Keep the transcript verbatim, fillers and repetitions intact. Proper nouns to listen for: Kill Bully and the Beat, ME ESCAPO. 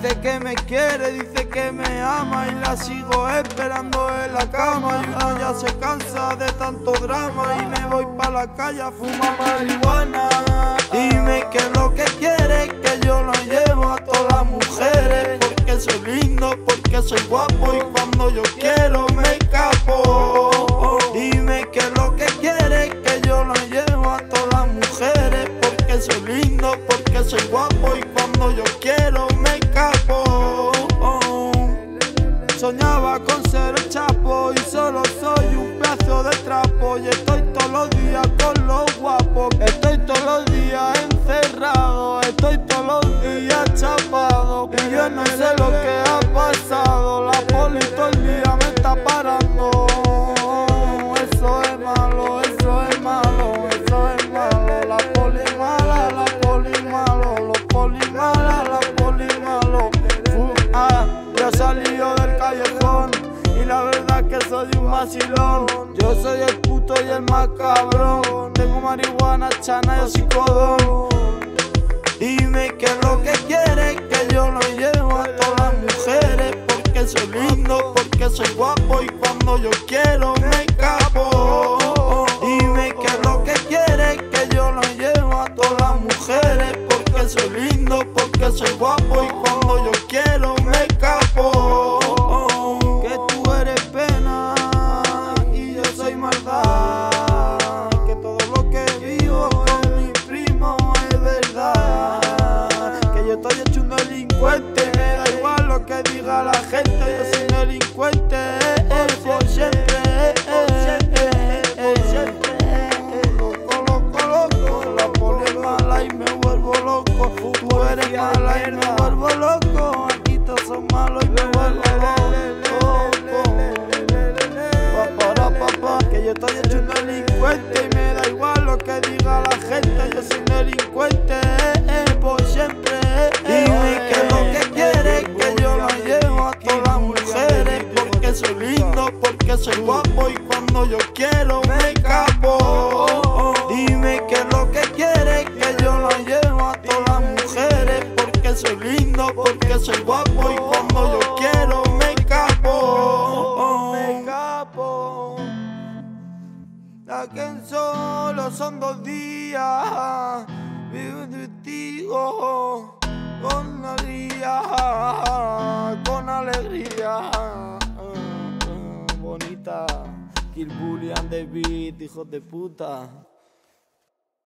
Dice que me quiere, dice que me ama, y la sigo esperando en la cama. Y uno ya se cansa de tanto drama, y me voy pa' la calle a fumar marihuana. Dime que es lo que quieres, que yo lo llevo a todas las mujeres, porque soy lindo, porque soy guapo, y cuando yo quiero me escapo. Dime que es lo que quieres, que yo lo llevo a todas las mujeres, porque soy lindo, porque soy guapo, y cuando yo quiero me escapo. Soñaba con ser el Chapo y solo soy un pedazo de trapo, y estoy todos los días con los guapos, estoy todos los días encerrado, estoy todos los días chapado, y yo no sé lo que ha pasado. La poli todo el día me está parando. Eso es malo, eso es malo, eso es malo. La poli mala, la poli malo, los poli mala, la poli malo. Uh, ah, yo salí yo del callejón y la verdad es que soy un vacilón. Yo soy el puto y el más cabrón. Tengo marihuana, chana, yo soy codón. Dime que es lo que quieres, que yo lo llevo a todas las mujeres, porque soy lindo, porque soy guapo, y cuando yo quiero me escapo. Dime que es lo que quieres, que yo lo llevo a todas las mujeres, porque soy lindo, porque soy guapo, y cuando yo quiero me escapo. A la gente, yo soy delincuente, es por siempre, es por siempre. Loco, loco, loco, la poli mala y me vuelvo loco. Tú eres mala y me vuelvo loco. Aquí todos son malos y me vuelvo loco. Papá, papá, que yo estoy hecho un delincuente, y me da igual lo que diga la gente, yo soy delincuente, es por siempre. Dime que lo que quieres, que yo la llevo a todas las mujeres, porque soy lindo, porque soy guapo, y cuando yo quiero me escapo. Dime que lo que quieres, que yo la llevo a todas las mujeres, porque soy lindo, porque soy guapo, y cuando yo quiero me escapo. Me escapo. Aquí solo son dos días, vivo contigo. Con alegría, con alegría, bonita. Kill Bully and the Beat, hijos de puta.